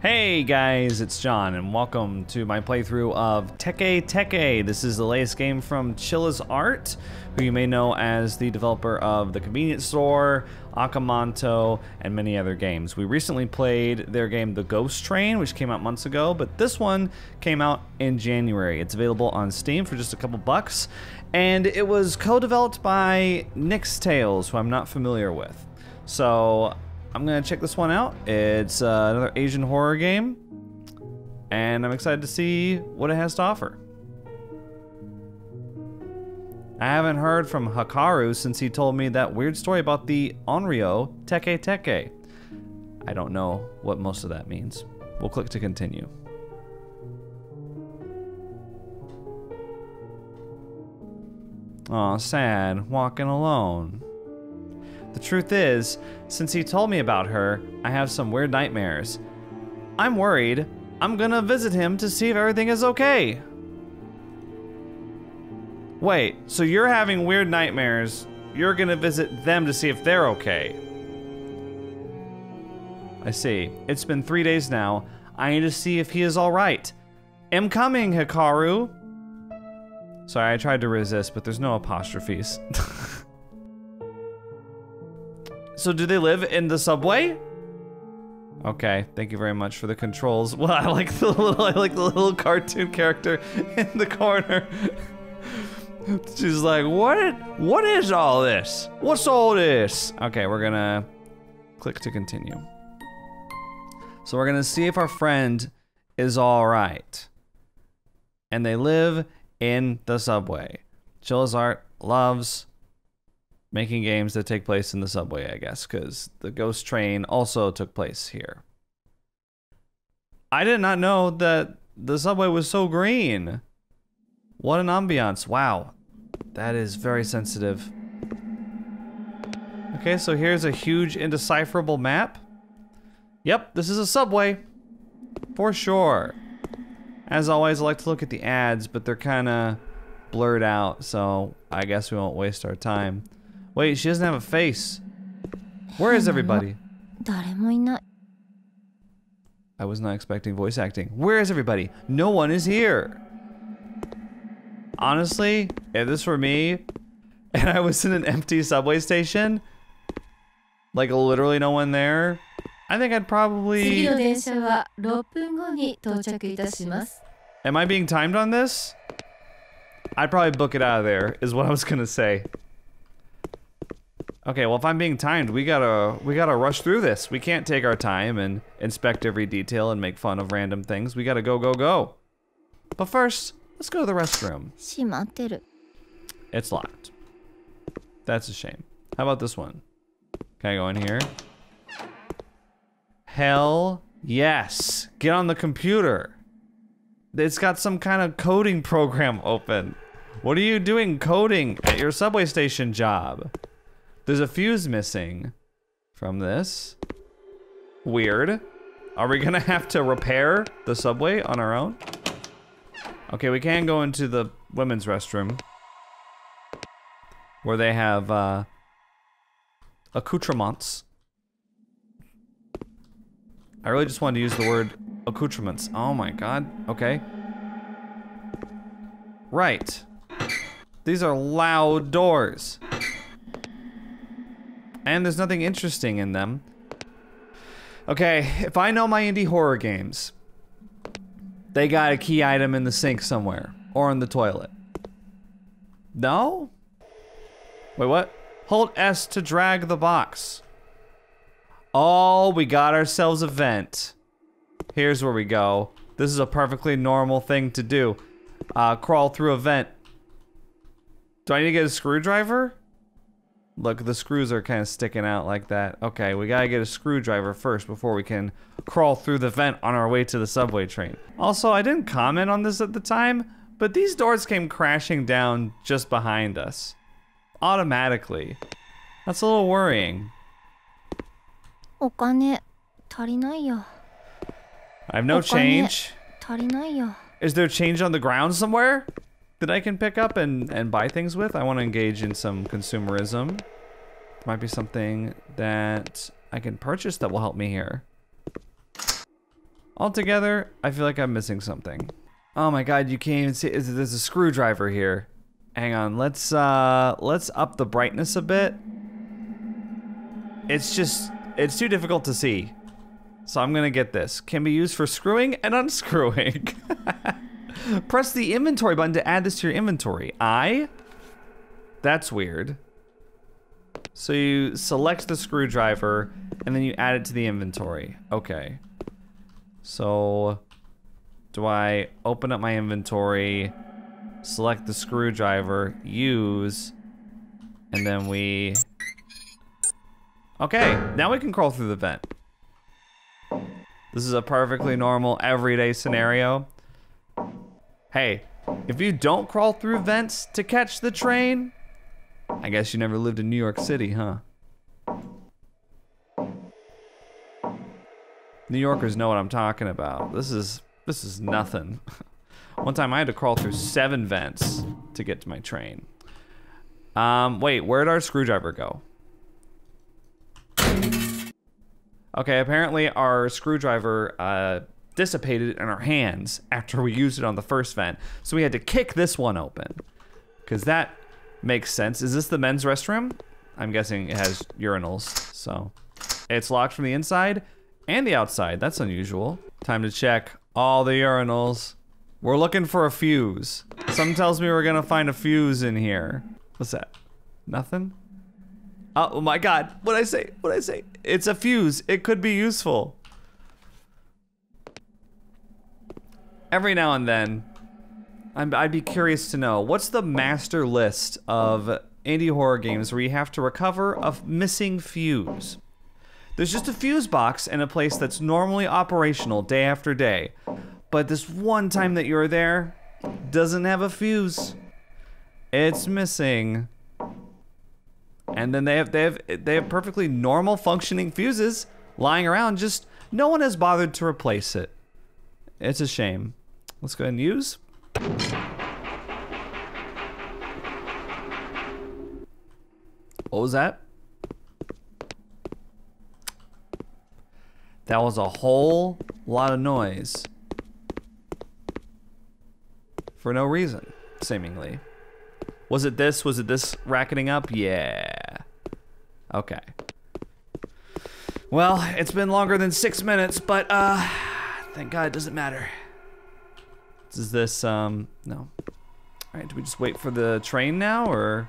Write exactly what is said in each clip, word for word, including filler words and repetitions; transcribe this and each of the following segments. Hey guys, it's John, and welcome to my playthrough of Teke Teke. This is the latest game from Chilla's Art, who you may know as the developer of The Convenience Store, Akamanto, and many other games. We recently played their game The Ghost Train, which came out months ago, but this one came out in January. It's available on Steam for just a couple bucks, and it was co-developed by Nyx Tales, who I'm not familiar with. So I'm gonna check this one out. It's uh, another Asian horror game, and I'm excited to see what it has to offer. I haven't heard from Hikaru since he told me that weird story about the Onryo Teke Teke. I don't know what most of that means. We'll click to continue. Aw, sad, walking alone. The truth is, since he told me about her, I have some weird nightmares. I'm worried. I'm gonna visit him to see if everything is okay. Wait, so you're having weird nightmares. You're gonna visit them to see if they're okay. I see. It's been three days now. I need to see if he is alright. I'm coming, Hikaru. Sorry, I tried to resist, but there's no apostrophes. So do they live in the subway? Okay, thank you very much for the controls. Well, I like the little, I like the little cartoon character in the corner. She's like, what? What is all this? What's all this? Okay, we're gonna click to continue. So we're gonna see if our friend is all right. And they live in the subway. Chilla's Art loves making games that take place in the subway, I guess, because The Ghost Train also took place here. I did not know that the subway was so green. What an ambiance. Wow. That is very sensitive. Okay, so here's a huge indecipherable map. Yep, this is a subway. For sure. As always, I like to look at the ads, but they're kind of blurred out, so I guess we won't waste our time. Wait, she doesn't have a face. Where is everybody? I was not expecting voice acting. Where is everybody? No one is here. Honestly, if this were me, and I was in an empty subway station, like literally no one there, I think I'd probably... Am I being timed on this? I'd probably book it out of there, is what I was gonna say. Okay, well if I'm being timed, we gotta we gotta rush through this. We can't take our time and inspect every detail and make fun of random things. We gotta go, go, go. But first, let's go to the restroom. It's locked. That's a shame. How about this one? Can I go in here? Hell yes. Get on the computer. It's got some kind of coding program open. What are you doing coding at your subway station job? There's a fuse missing from this. Weird. Are we gonna have to repair the subway on our own? Okay, we can go into the women's restroom where they have uh, accoutrements. I really just wanted to use the word accoutrements. Oh my god. Okay. Right. These are loud doors. And there's nothing interesting in them. Okay, if I know my indie horror games, they got a key item in the sink somewhere, or in the toilet. No? Wait, what? Hold S to drag the box. Oh, we got ourselves a vent. Here's where we go. This is a perfectly normal thing to do. Uh, crawl through a vent. Do I need to get a screwdriver? Look, the screws are kind of sticking out like that. Okay, we gotta get a screwdriver first before we can crawl through the vent on our way to the subway train. Also, I didn't comment on this at the time, but these doors came crashing down just behind us. Automatically. That's a little worrying. I have no change. Is there change on the ground somewhere that I can pick up and, and buy things with? I want to engage in some consumerism. There might be something that I can purchase that will help me here. Altogether, I feel like I'm missing something. Oh my god, you can't even see. There's a screwdriver here. Hang on, let's uh, let's up the brightness a bit. It's just, it's too difficult to see. So I'm gonna get this. Can be used for screwing and unscrewing. Press the inventory button to add this to your inventory. I? That's weird. So you select the screwdriver and then you add it to the inventory. Okay. So do I open up my inventory, select the screwdriver, use, and then we... Okay, now we can crawl through the vent. This is a perfectly normal, everyday scenario. Hey, if you don't crawl through vents to catch the train, I guess you never lived in New York City, huh? New Yorkers know what I'm talking about. This is, this is nothing. One time I had to crawl through seven vents to get to my train. Um, wait, where'd our screwdriver go? Okay, apparently our screwdriver uh, dissipated in our hands after we used it on the first vent. So we had to kick this one open. Because that makes sense. Is this the men's restroom? I'm guessing it has urinals, so. It's locked from the inside and the outside. That's unusual. Time to check all the urinals. We're looking for a fuse. Something tells me we're gonna find a fuse in here. What's that? Nothing? Oh my god, what'd I say? What'd I say? It's a fuse. It could be useful. Every now and then, I'm, I'd be curious to know, what's the master list of indie horror games where you have to recover a missing fuse? There's just a fuse box in a place that's normally operational day after day, but this one time that you're there, doesn't have a fuse. It's missing. And then they have they have they have perfectly normal functioning fuses lying around, just no one has bothered to replace it. It's a shame. Let's go ahead and use. What was that? That was a whole lot of noise. For no reason, seemingly. Was it this? Was it this racketing up? Yeah. Okay. Well, it's been longer than six minutes, but uh, thank God it doesn't matter. Is this, um, no. All right, do we just wait for the train now, or?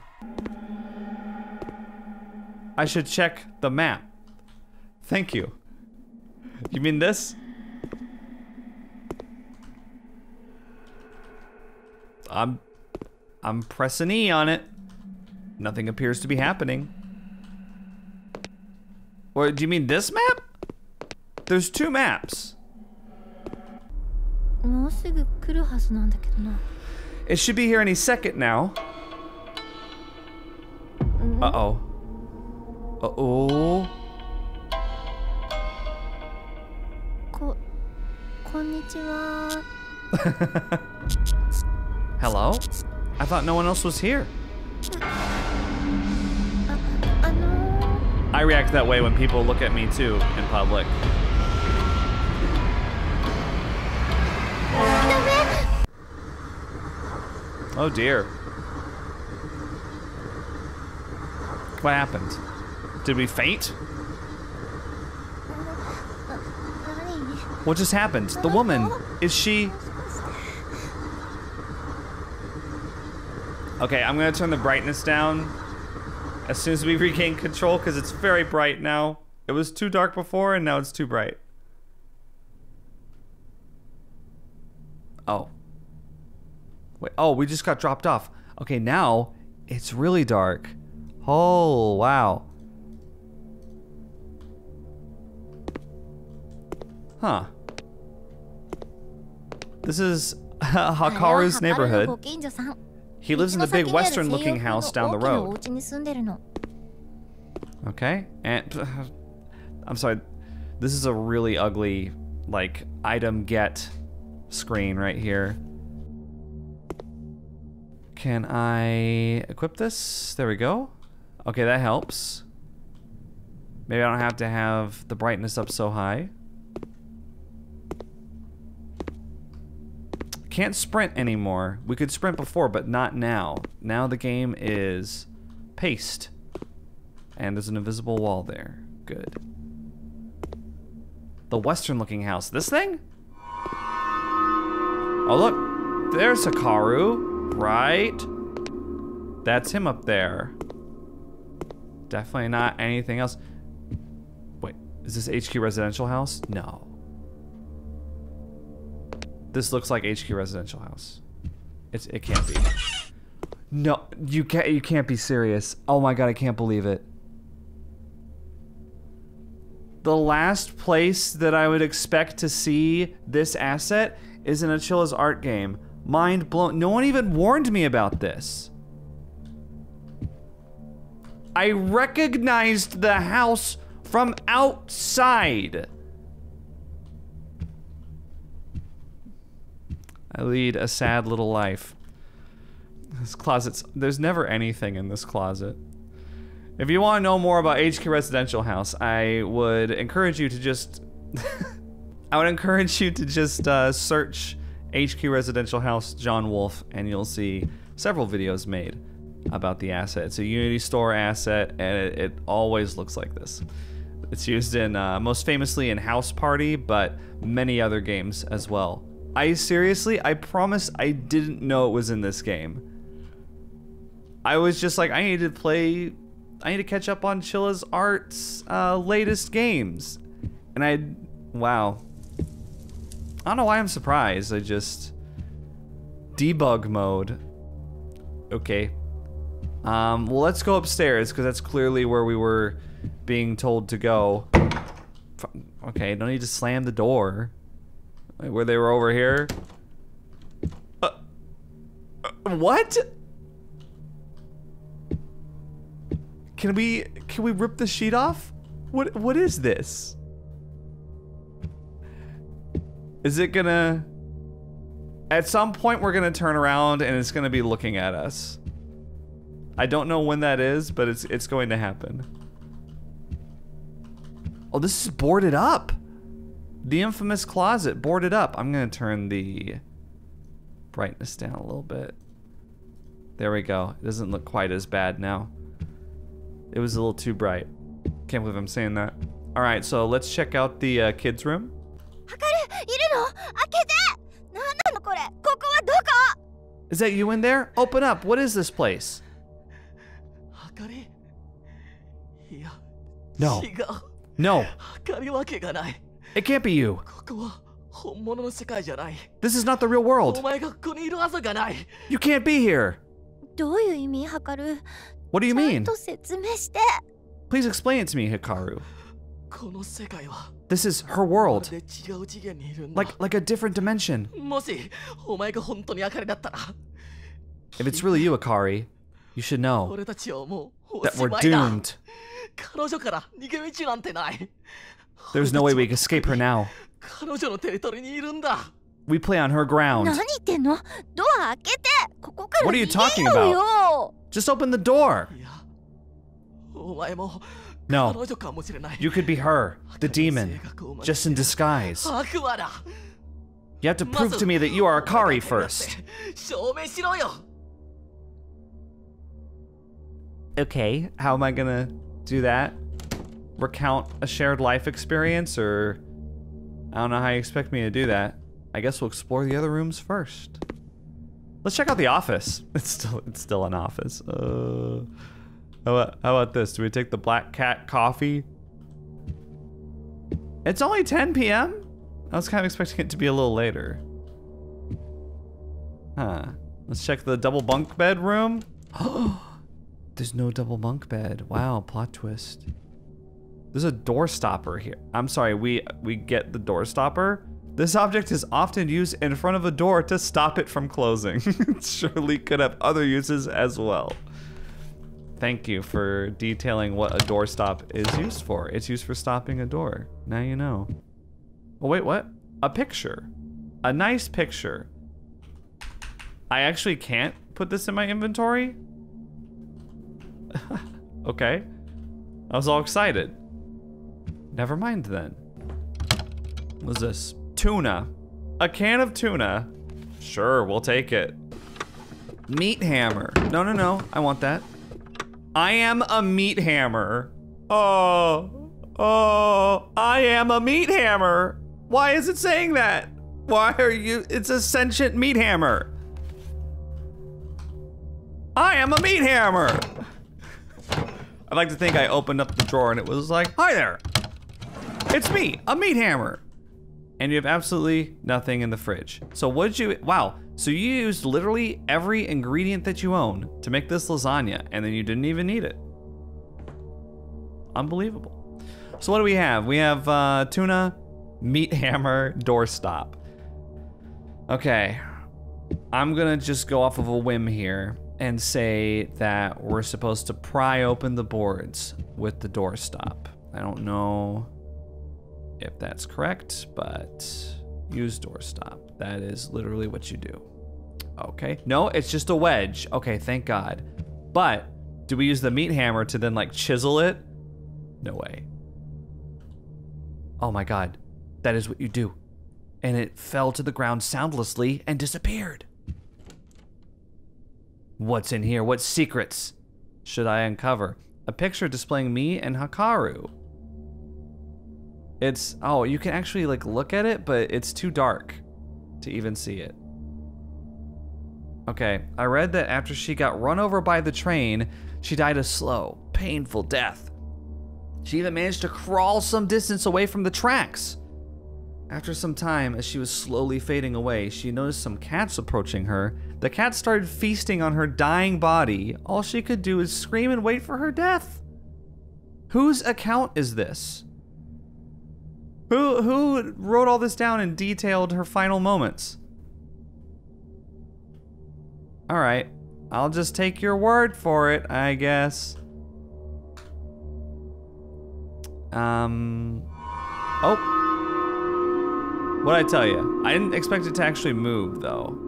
I should check the map. Thank you. You mean this? I'm... I'm pressing E on it. Nothing appears to be happening. Or do you mean this map? There's two maps. It should be here any second now. Uh-oh. Uh-oh. Konnichiwa. Hello? I thought no one else was here. I react that way when people look at me too, in public. Oh dear. What happened? Did we faint? What just happened? The woman, is she... Okay, I'm gonna turn the brightness down as soon as we regain control, because it's very bright now. It was too dark before, and now it's too bright. Oh. Wait, oh, we just got dropped off. Okay, now it's really dark. Oh, wow. Huh. This is Hikaru's neighborhood. He lives in the big western-looking house down the road. Okay, and... I'm sorry. This is a really ugly, like, item get screen right here. Can I equip this? There we go. Okay, that helps. Maybe I don't have to have the brightness up so high. Can't sprint anymore. We could sprint before, but not now. Now the game is paced. And there's an invisible wall there. Good. The western-looking house. This thing? Oh, look. There's Hikaru. Right? That's him up there. Definitely not anything else. Wait. Is this H Q Residential House? No. This looks like H Q Residential House. It's, it can't be. No, you can't, you can't be serious. Oh my god, I can't believe it. The last place that I would expect to see this asset is in a Chilla's Art game. Mind blown. No one even warned me about this. I recognized the house from outside. I lead a sad little life. This closet's... There's never anything in this closet. If you want to know more about H Q Residential House, I would encourage you to just... I would encourage you to just uh, search H Q Residential House John Wolfe, and you'll see several videos made about the asset. It's a Unity Store asset, and it, it always looks like this. It's used in, uh, most famously in House Party, but many other games as well. I seriously, I promise I didn't know it was in this game. I was just like, I need to play, I need to catch up on Chilla's Art's uh, latest games. And I, wow. I don't know why I'm surprised, I just... Debug mode. Okay. Um, well, let's go upstairs, because that's clearly where we were being told to go. Okay, no need to slam the door. Like where they were over here. Uh, uh, what? Can we can we rip the sheet off? What what is this? Is it gonna? At some point we're gonna turn around and it's gonna be looking at us. I don't know when that is, but it's it's going to happen. Oh, this is boarded up. The infamous closet, boarded up. I'm gonna turn the brightness down a little bit. There we go. It doesn't look quite as bad now. It was a little too bright. Can't believe I'm saying that. All right, so let's check out the uh, kids' room. Is that you in there? Open up. What is this place? No. No. It can't be you. This is not the real world. You can't be here. What do you mean? Please explain it to me, Hikaru. This is her world. Like, like a different dimension. If it's really you, Hikari, you should know that we're doomed. There's no way we can escape her now. We play on her ground. What are you talking about? Just open the door. No. You could be her, the demon, just in disguise. You have to prove to me that you are Hikari first. Okay, how am I gonna do that? Recount a shared life experience, or I don't know how you expect me to do that. I guess we'll explore the other rooms first. Let's check out the office. It's still it's still an office. Uh, how about, how about this? Do we take the black cat coffee? It's only ten P M I was kind of expecting it to be a little later. Huh. Let's check the double bunk bed room. There's no double bunk bed. Wow, plot twist. There's a door stopper here. I'm sorry, we we get the door stopper. This object is often used in front of a door to stop it from closing. It surely could have other uses as well. Thank you for detailing what a door stop is used for. It's used for stopping a door. Now you know. Oh wait, what? A picture. A nice picture. I actually can't put this in my inventory? Okay. I was all excited. Never mind then. What's this? Tuna. A can of tuna. Sure, we'll take it. Meat hammer. No, no, no. I want that. I am a meat hammer. Oh, oh, I am a meat hammer. Why is it saying that? Why are you? It's a sentient meat hammer. I am a meat hammer. I'd like to think I opened up the drawer and it was like, hi there. It's me, a meat hammer. And you have absolutely nothing in the fridge. So what did you, wow. So you used literally every ingredient that you own to make this lasagna and then you didn't even need it. Unbelievable. So what do we have? We have uh, tuna, meat hammer, doorstop. Okay, I'm gonna just go off of a whim here and say that we're supposed to pry open the boards with the doorstop. I don't know if that's correct, but use doorstop. That is literally what you do. Okay, no, it's just a wedge. Okay, thank God. But do we use the meat hammer to then like chisel it? No way. Oh my God, that is what you do. And it fell to the ground soundlessly and disappeared. What's in here? What secrets should I uncover? A picture displaying me and Hikaru. It's, oh, you can actually like look at it, but it's too dark to even see it. Okay, I read that after she got run over by the train, she died a slow, painful death. She even managed to crawl some distance away from the tracks. After some time, as she was slowly fading away, she noticed some cats approaching her. The cats started feasting on her dying body. All she could do is scream and wait for her death. Whose account is this? Who, who wrote all this down and detailed her final moments? All right, I'll just take your word for it, I guess. Um, oh. What'd I tell you? I didn't expect it to actually move though.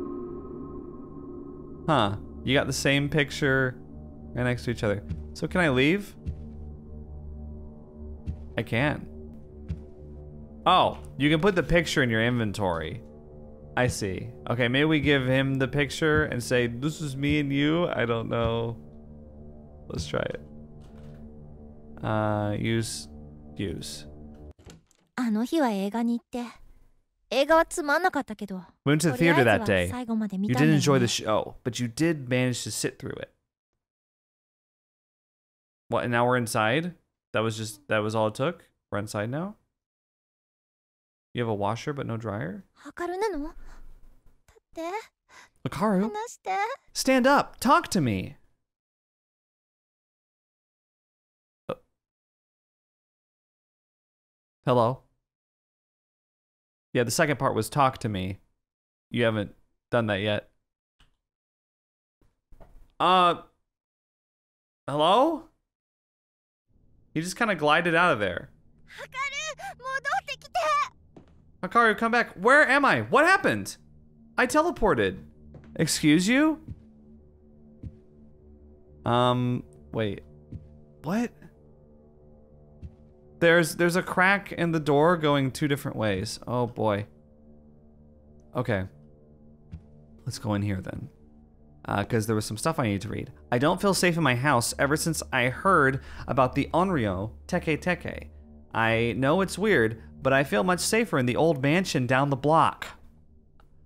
Huh, you got the same picture right next to each other. So can I leave? I can. Oh, you can put the picture in your inventory. I see. Okay, maybe we give him the picture and say, this is me and you. I don't know. Let's try it. Uh, use, use. We went to the theater that day. You did enjoy the show, but you did manage to sit through it. What, and now we're inside? That was just, that was all it took? We're inside now? You have a washer but no dryer? Hikaru? Stand up! Talk to me! Oh. Hello? Yeah, the second part was talk to me. You haven't done that yet. Uh... Hello? He just kind of glided out of there. Hikaru,戻ってきて! Hikaru, come back. Where am I? What happened? I teleported. Excuse you? Um, wait. What? There's there's a crack in the door going two different ways. Oh boy. Okay. Let's go in here then. Uh, cause there was some stuff I need to read. I don't feel safe in my house ever since I heard about the Onryo Teke Teke. I know it's weird, but I feel much safer in the old mansion down the block.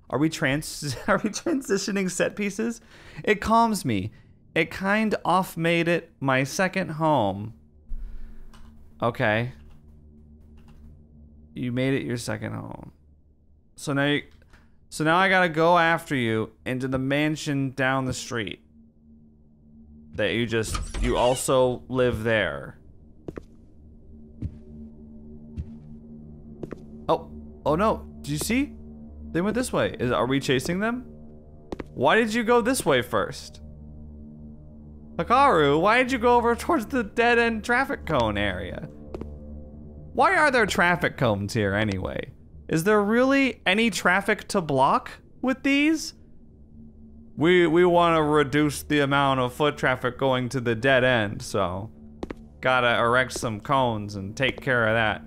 Are we trans- are we transitioning set pieces? It calms me. It kind of made it my second home. Okay. You made it your second home. So now you- so now I gotta go after you into the mansion down the street. That you just- you also live there. Oh, oh no, did you see? They went this way. Is, are we chasing them? Why did you go this way first? Hikaru, why did you go over towards the dead end traffic cone area? Why are there traffic cones here anyway? Is there really any traffic to block with these? We, we want to reduce the amount of foot traffic going to the dead end, so gotta erect some cones and take care of that.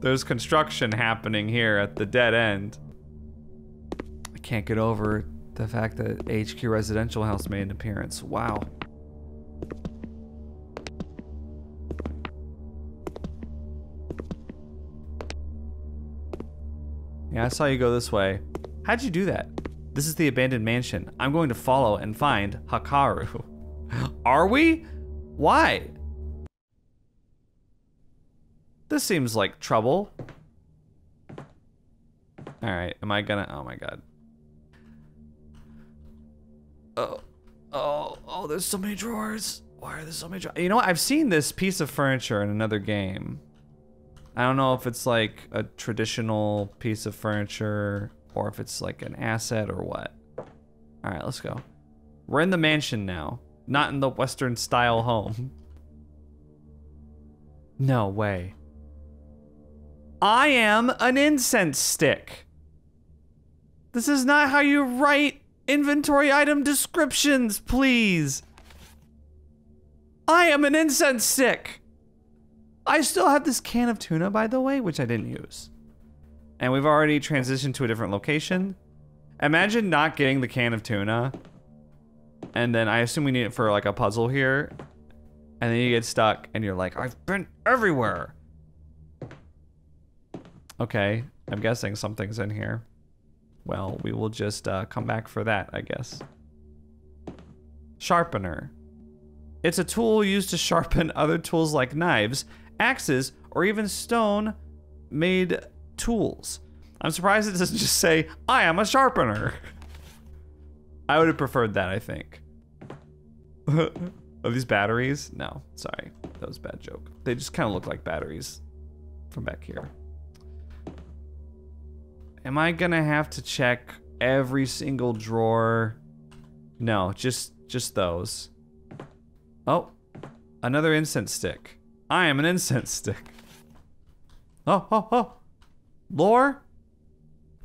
There's construction happening here at the dead end. I can't get over the fact that H Q Residential House made an appearance. Wow. Yeah, I saw you go this way. How'd you do that? This is the abandoned mansion. I'm going to follow and find Hikaru. Are we? Why? This seems like trouble. All right, am I gonna, oh my God. Oh, oh, oh, there's so many drawers. Why are there so many drawers? You know what, I've seen this piece of furniture in another game. I don't know if it's like a traditional piece of furniture or if it's like an asset or what. All right, let's go. We're in the mansion now, not in the Western style home. No way. I am an incense stick. This is not how you write inventory item descriptions, please. I am an incense stick. I still have this can of tuna, by the way, which I didn't use. And we've already transitioned to a different location. Imagine not getting the can of tuna. And then I assume we need it for like a puzzle here. And then you get stuck and you're like, I've been everywhere. Okay, I'm guessing something's in here. Well, we will just uh, come back for that, I guess. Sharpener. It's a tool used to sharpen other tools like knives, axes, or even stone-made tools. I'm surprised it doesn't just say, I am a sharpener. I would have preferred that, I think. Are these batteries? No, sorry, that was a bad joke. They just kind of look like batteries from back here. Am I gonna have to check every single drawer? No, just just those. Oh, another incense stick. I am an incense stick. Oh, oh, oh. Lore?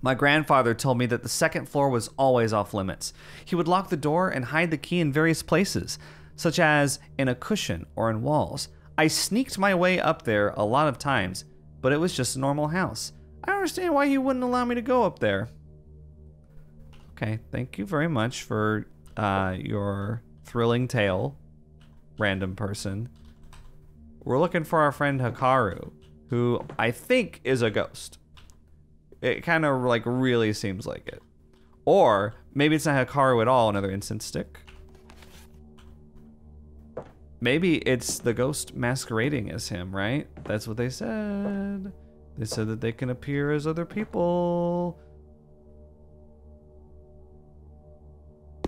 My grandfather told me that the second floor was always off limits. He would lock the door and hide the key in various places, such as in a cushion or in walls. I sneaked my way up there a lot of times, but it was just a normal house. I don't understand why he wouldn't allow me to go up there. Okay, thank you very much for uh, your thrilling tale, random person. We're looking for our friend Hikaru, who I think is a ghost. It kind of like really seems like it. Or maybe it's not Hikaru at all, another incense stick. Maybe it's the ghost masquerading as him, right? That's what they said. They said that they can appear as other people.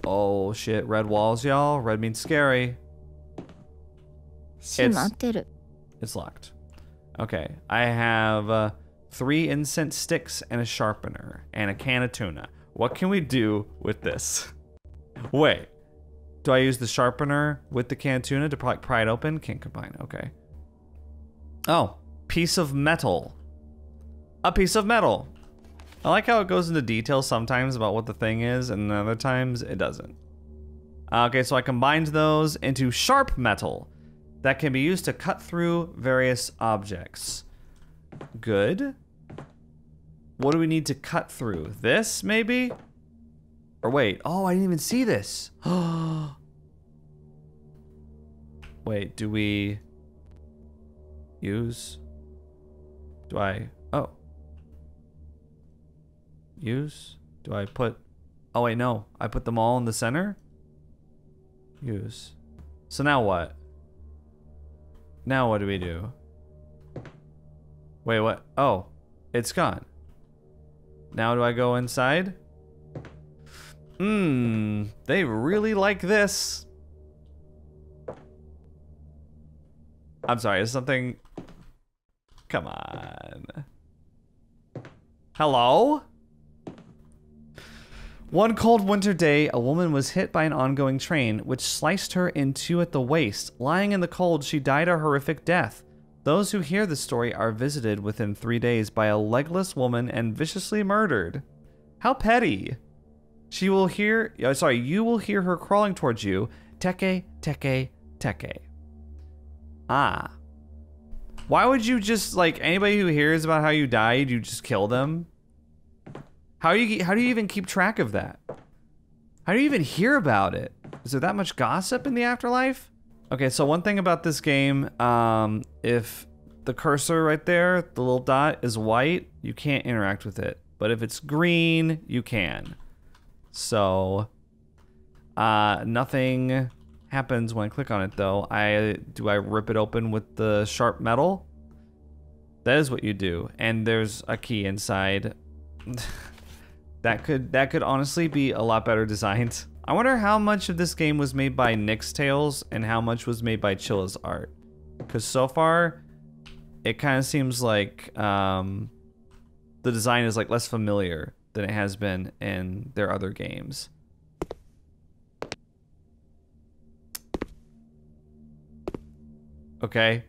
Oh shit, red walls, y'all. Red means scary. It's, it's locked. Okay, I have uh, three incense sticks and a sharpener and a can of tuna. What can we do with this? Wait, do I use the sharpener with the can of tuna to pry, pry it open? Can't combine, okay. Oh, piece of metal. A piece of metal. I like how it goes into detail sometimes about what the thing is, and other times it doesn't. Okay, so I combined those into sharp metal that can be used to cut through various objects. Good. What do we need to cut through? This, maybe? Or wait, oh, I didn't even see this. Wait, do we use, do I, oh. Use? Do I put... Oh wait, no. I put them all in the center? Use. So now what? Now what do we do? Wait, what? Oh. It's gone. Now do I go inside? Mmm. They really like this. I'm sorry, is something... Come on. Hello? One cold winter day, a woman was hit by an oncoming train, which sliced her in two at the waist. Lying in the cold, she died a horrific death. Those who hear the story are visited within three days by a legless woman and viciously murdered. How petty. She will hear, oh, sorry, you will hear her crawling towards you. Teke, teke, teke. Ah. Why would you just, like, anybody who hears about how you died, you just kill them? How do you how do you even keep track of that? How do you even hear about it? Is there that much gossip in the afterlife? Okay, so one thing about this game, um, if the cursor right there, the little dot, is white, you can't interact with it. But if it's green, you can. So, uh, nothing happens when I click on it, though. I do I rip it open with the sharp metal? That is what you do. And there's a key inside. That could that could honestly be a lot better designed. I wonder how much of this game was made by Nyx Tales and how much was made by Chilla's Art. Because so far, it kind of seems like um, the design is like less familiar than it has been in their other games. Okay,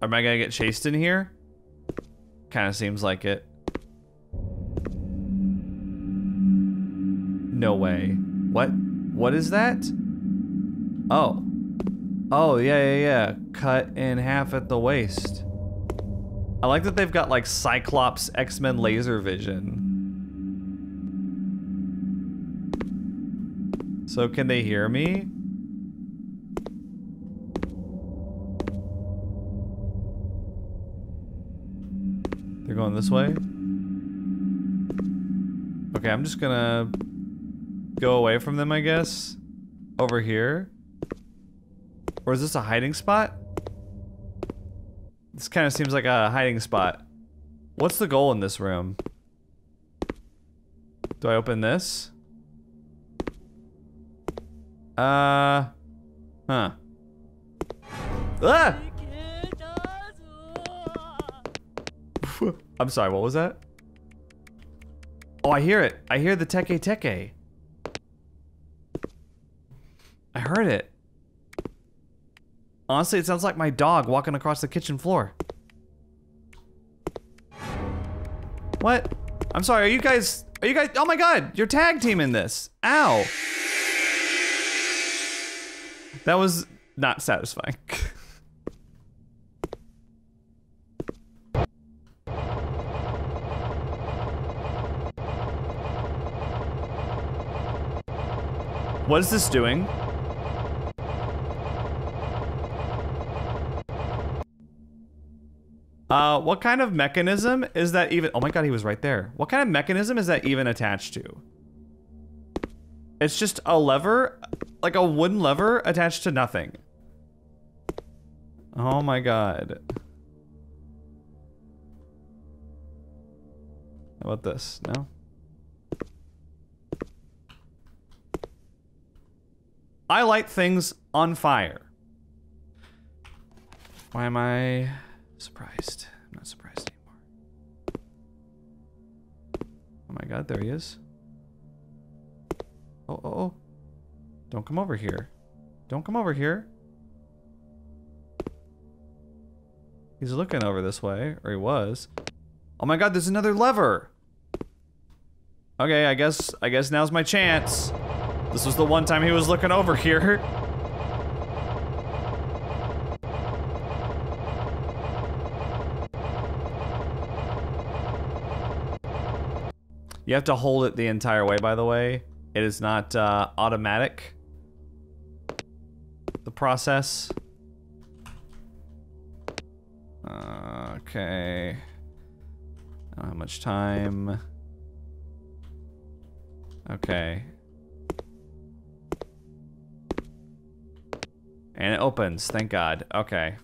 am I gonna get chased in here? Kind of seems like it. No way. What? What is that? Oh. Oh, yeah, yeah, yeah. Cut in half at the waist. I like that they've got like Cyclops X-Men laser vision. So can they hear me? They're going this way? Okay, I'm just gonna go away from them, I guess. Over here? Or is this a hiding spot? This kind of seems like a hiding spot. What's the goal in this room? Do I open this? Uh... Huh. Ah! I'm sorry, what was that? Oh, I hear it. I hear the Teke Teke. I heard it. Honestly, it sounds like my dog walking across the kitchen floor. What? I'm sorry, are you guys... Are you guys... Oh my god! You're tag teaming this! Ow! That was not satisfying. What is this doing? Uh, what kind of mechanism is that even- oh my god, he was right there. What kind of mechanism is that even attached to? It's just a lever, like a wooden lever attached to nothing. Oh my god. How about this? No? I light things on fire. Why am I surprised? I'm not surprised anymore. Oh my god, there he is. Oh, oh, oh. Don't come over here. Don't come over here. He's looking over this way, or he was. Oh my god, there's another lever! Okay, I guess, I guess now's my chance. This was the one time he was looking over here. You have to hold it the entire way, by the way. It is not uh, automatic, the process. Uh, okay. I don't have much time. Okay. And it opens, thank god. Okay.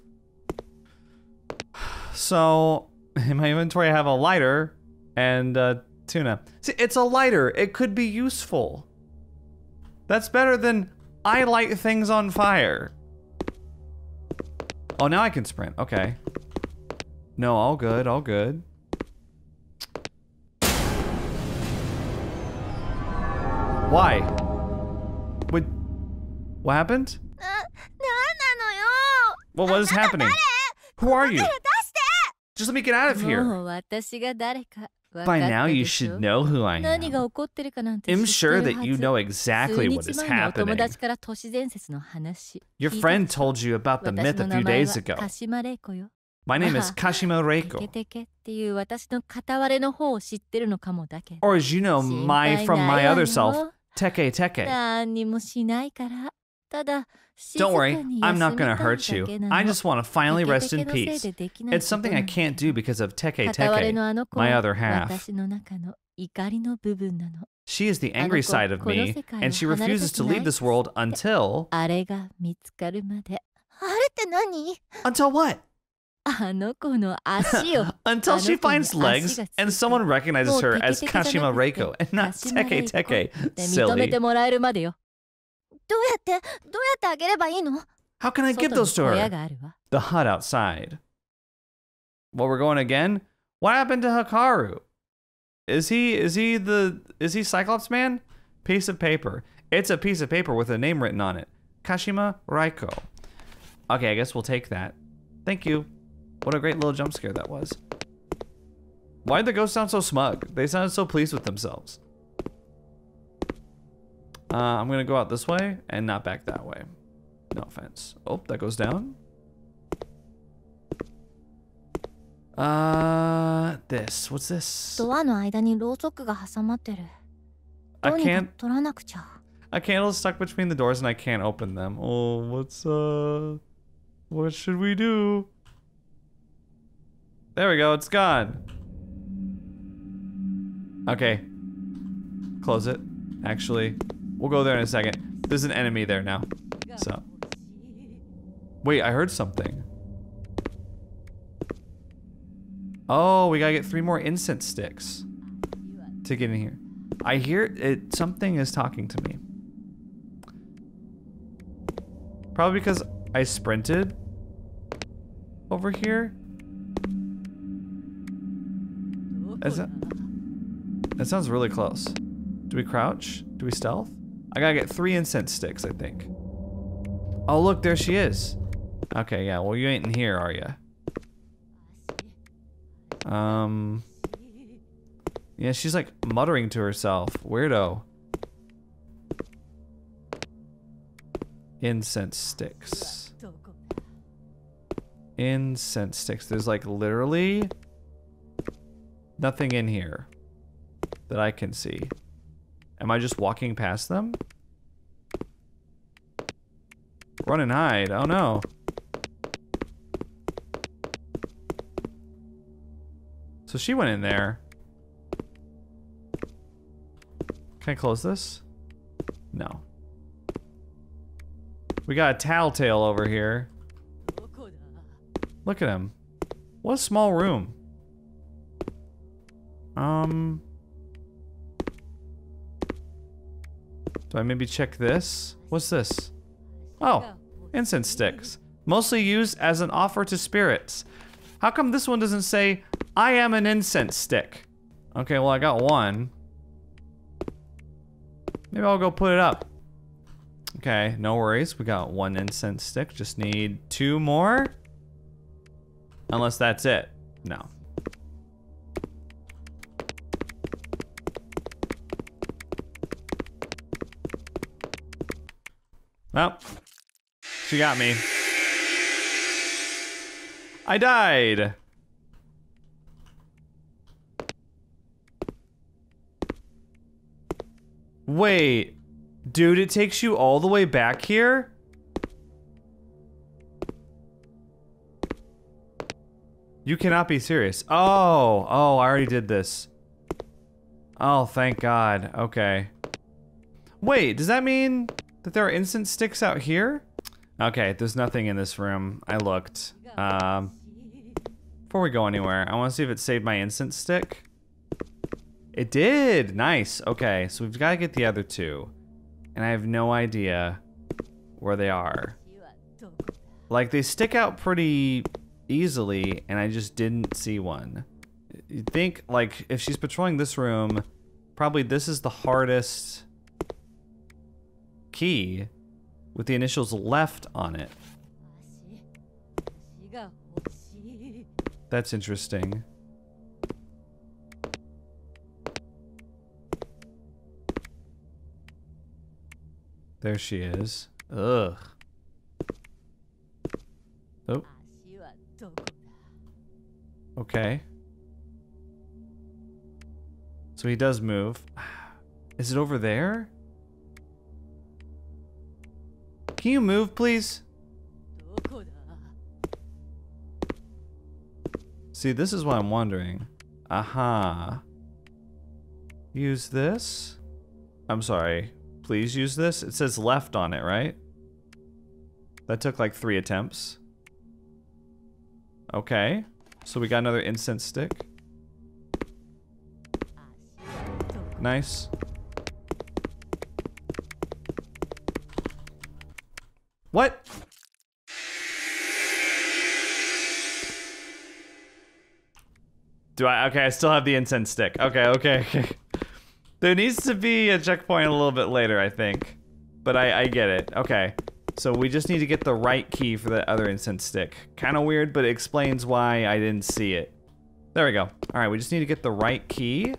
So, in my inventory I have a lighter and a tuna. See, it's a lighter. It could be useful. That's better than I light things on fire. Oh, now I can sprint. Okay. No, all good, all good. Why? What, what happened? Well, what is happening? Who are you? Just let me get out of here. By now you should know who I am. I'm sure that you know exactly what is happening. Your friend told you about the myth a few days ago. My name is Kashima Reiko. Or as you know, my from my other self, Teke Teke. Don't worry, I'm not gonna hurt you. I just want to finally rest in peace. It's something I can't do because of Teke Teke, my other half. She is the angry side of me, and she refuses to leave this world until... Until what? Until she finds legs and someone recognizes her as Kashima Reiko and not Teke Teke. Silly. How can I give those to her? The hut outside. Well, we're going again? What happened to Hikaru? Is he is he the is he Cyclops Man? Piece of paper. It's a piece of paper with a name written on it. Kashima Reiko. Okay, I guess we'll take that. Thank you. What a great little jump scare that was. Why'd the ghosts sound so smug? They sounded so pleased with themselves. Uh, I'm gonna go out this way and not back that way. No offense. Oh, that goes down. Uh, this. What's this? I can't. A candle is stuck between the doors and I can't open them. Oh, what's uh? What should we do? There we go. It's gone. Okay. Close it. Actually. We'll go there in a second. There's an enemy there now, so. Wait, I heard something. Oh, we gotta get three more incense sticks to get in here. I hear it, something is talking to me. Probably because I sprinted over here. Is that, that sounds really close. Do we crouch? Do we stealth? I gotta get three incense sticks, I think. Oh, look, there she is. Okay, yeah, well, you ain't in here, are you? Um, yeah, she's like muttering to herself. Weirdo. Incense sticks. Incense sticks. There's like literally nothing in here that I can see. Am I just walking past them? Run and hide. Oh no. So she went in there. Can I close this? No. We got a Tattletail over here. Look at him. What a small room. Um... Do I maybe check this? What's this? Oh, incense sticks. Mostly used as an offer to spirits. How come this one doesn't say, I am an incense stick? Okay, well I got one. Maybe I'll go put it up. Okay, no worries. We got one incense stick. Just need two more. Unless that's it. No. Well, she got me. I died. Wait, dude, it takes you all the way back here? You cannot be serious. Oh, oh, I already did this. Oh, thank God. Okay. Wait, does that mean... that there are incense sticks out here? Okay, there's nothing in this room. I looked. Um, before we go anywhere, I want to see if it saved my incense stick. It did! Nice! Okay, so we've got to get the other two. And I have no idea where they are. Like, they stick out pretty easily, and I just didn't see one. You'd think, like, if she's patrolling this room, probably this is the hardest... key with the initials left on it. That's interesting. There she is. Ugh. Oh. Okay. So he does move. Is it over there? Can you move, please? See, this is why I'm wondering. Aha. Use this? I'm sorry. Please use this? It says left on it, right? That took like three attempts. Okay. So we got another incense stick. Nice. What? Do I? Okay, I still have the incense stick. Okay, okay, okay. There needs to be a checkpoint a little bit later, I think. But I, I get it. Okay. So we just need to get the right key for the other incense stick. Kind of weird, but it explains why I didn't see it. There we go. Alright, we just need to get the right key.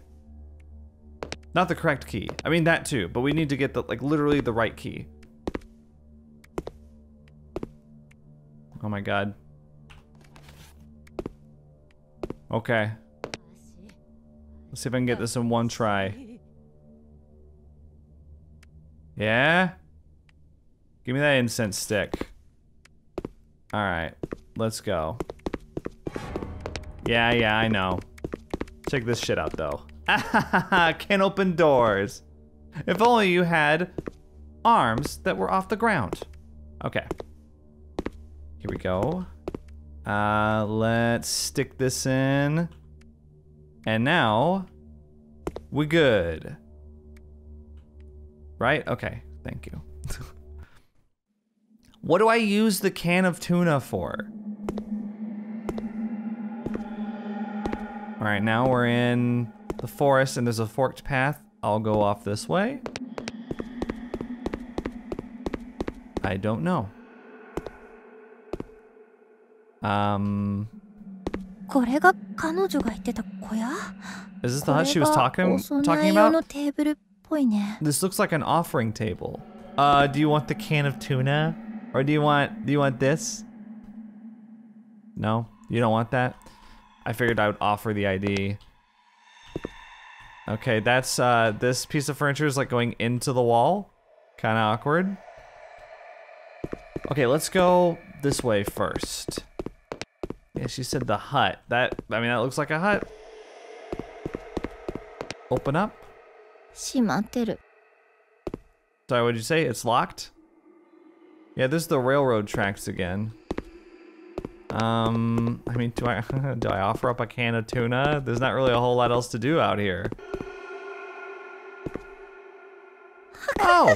Not the correct key. I mean, that too. But we need to get the, like, literally the right key. Oh my god. Okay. Let's see if I can get this in one try. Yeah? Give me that incense stick. Alright. Let's go. Yeah, yeah, I know. Check this shit out, though. Can't open doors. If only you had arms that were off the ground. Okay. Here we go. Uh, let's stick this in. And now, we're good. Right? Okay, thank you. What do I use the can of tuna for? All right, now we're in the forest and there's a forked path. I'll go off this way. I don't know. Um, is this the hut she was talking talking about? This looks like an offering table. Uh, do you want the can of tuna, or do you want do you want this? No, you don't want that. I figured I would offer the I D. Okay, that's uh, this piece of furniture is like going into the wall, kind of awkward. Okay, let's go this way first. Yeah, she said the hut. That, I mean, that looks like a hut. Open up. Shimatteru. Sorry, what'd you say? It's locked? Yeah, this is the railroad tracks again. Um, I mean, do I do I offer up a can of tuna? There's not really a whole lot else to do out here. Oh!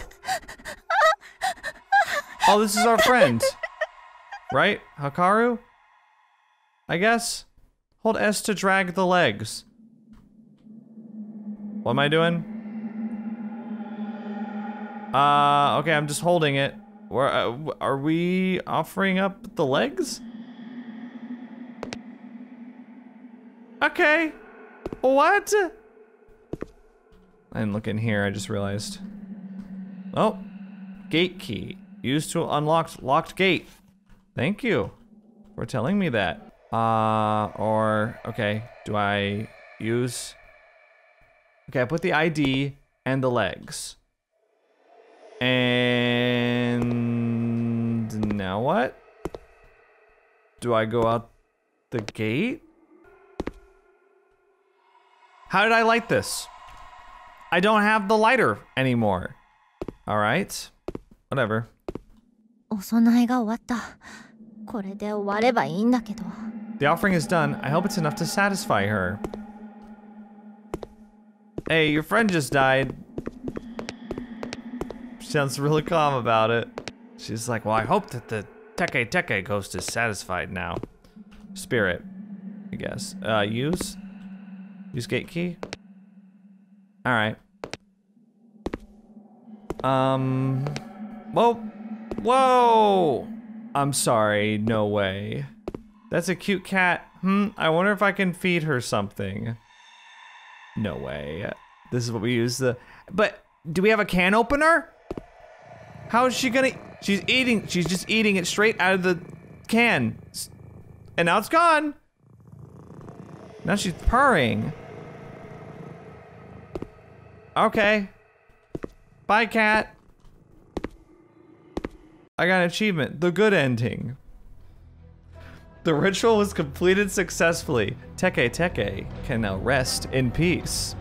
Oh, this is our friend. Right? Hikaru? I guess? Hold S to drag the legs. What am I doing? Uh, okay, I'm just holding it. Where, uh, are we offering up the legs? Okay. What? I didn't look in here, I just realized. Oh. Gate key. Used to unlock locked gate. Thank you for telling me that. Uh, or, okay, do I use... Okay, I put the I D and the legs. And... now what? Do I go out the gate? How did I light this? I don't have the lighter anymore. Alright. Whatever. The offering is done. I hope it's enough to satisfy her. Hey, your friend just died. She sounds really calm about it. She's like, well, I hope that the Teke Teke ghost is satisfied now. Spirit, I guess. Uh, use? Use gate key? Alright. Um... Whoa! Whoa! I'm sorry, no way. That's a cute cat. Hmm, I wonder if I can feed her something. No way. This is what we use the... But, do we have a can opener? How is she gonna... She's eating... She's just eating it straight out of the can. And now it's gone. Now she's purring. Okay. Bye, cat. I got an achievement. The good ending. The ritual was completed successfully. Teke Teke can now rest in peace.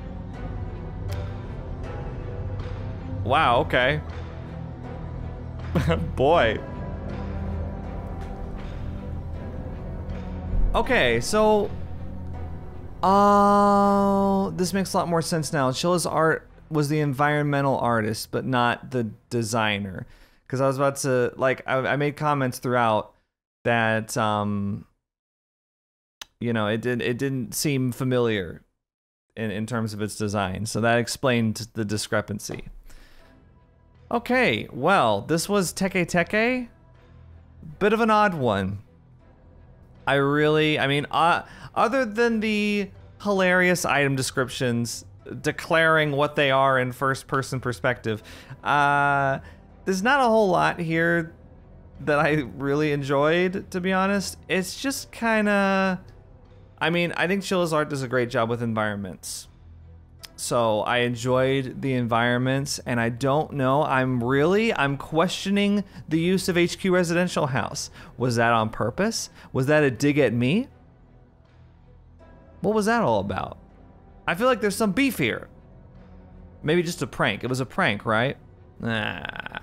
Wow, okay. Boy. Okay, so... Oh, uh, this makes a lot more sense now. Chilla's Art was the environmental artist, but not the designer. Because I was about to, like, I, I made comments throughout that, um, you know, it did it didn't seem familiar in in terms of its design. So that explained the discrepancy. Okay, well, this was Teke Teke. Bit of an odd one. I really, I mean, uh, other than the hilarious item descriptions declaring what they are in first-person perspective, uh, there's not a whole lot here that I really enjoyed, to be honest. It's just kind of, I mean, I think Chilla's Art does a great job with environments. So I enjoyed the environments, and I don't know, I'm really, I'm questioning the use of H Q Residential House. Was that on purpose? Was that a dig at me? What was that all about? I feel like there's some beef here. Maybe just a prank. It was a prank, right? Ah.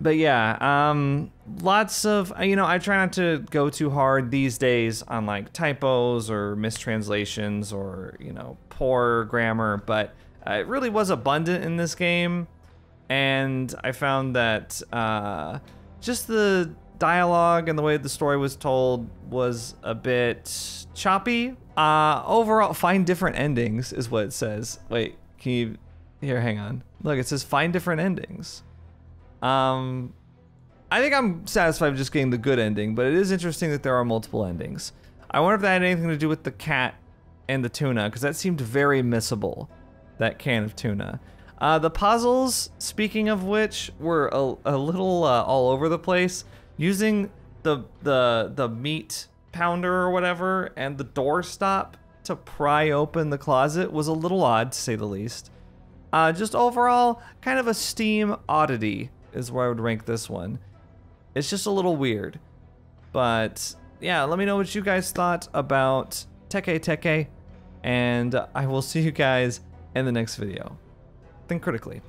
But yeah, um, lots of, you know, I try not to go too hard these days on like typos or mistranslations or, you know, poor grammar, but uh, it really was abundant in this game, and I found that uh, just the dialogue and the way the story was told was a bit choppy. Uh, overall, find different endings is what it says. Wait, can you, here, hang on. Look, it says find different endings. Um, I think I'm satisfied with just getting the good ending, but it is interesting that there are multiple endings. I wonder if that had anything to do with the cat and the tuna, because that seemed very missable, that can of tuna. Uh, the puzzles, speaking of which, were a, a little uh, all over the place. Using the, the, the meat pounder or whatever and the doorstop to pry open the closet was a little odd, to say the least. Uh, just overall, kind of a Steam oddity is where I would rank this one. It's just a little weird. But yeah, let me know what you guys thought about Teke Teke, and I will see you guys in the next video. Think critically.